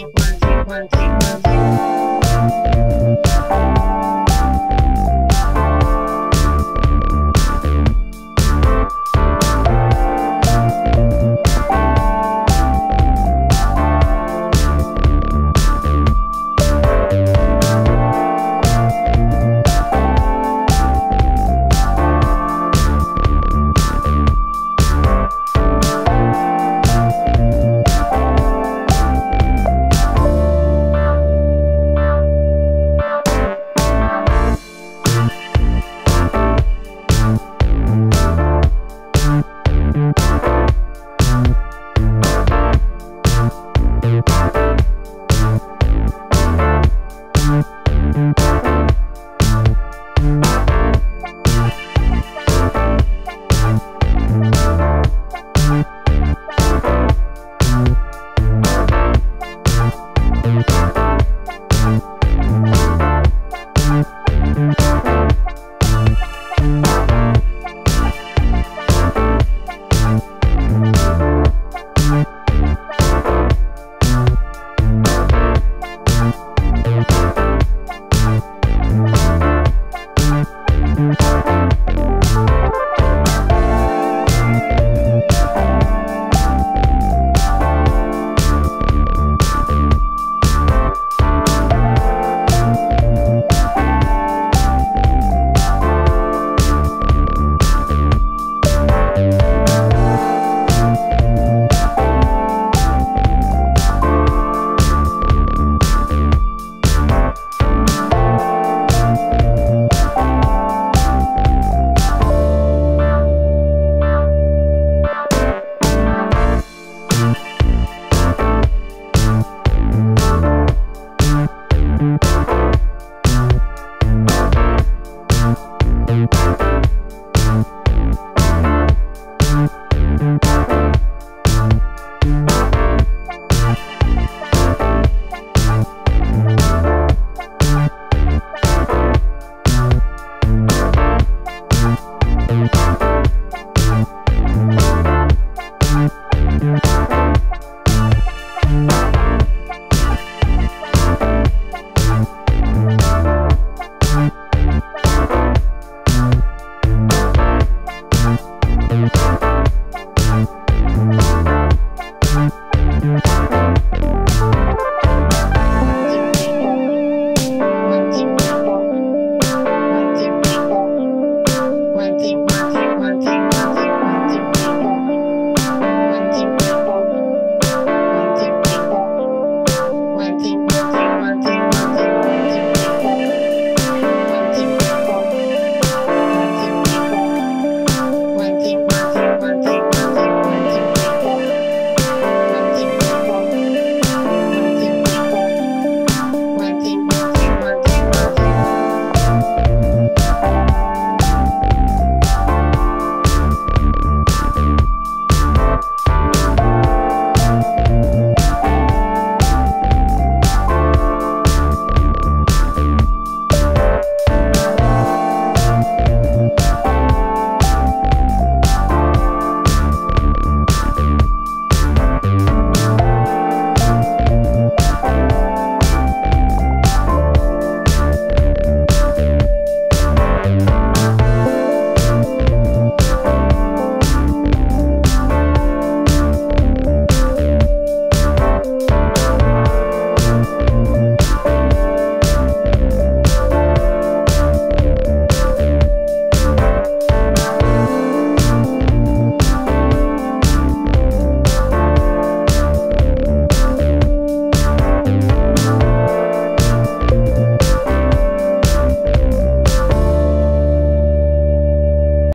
Take one, take one, take one, take one.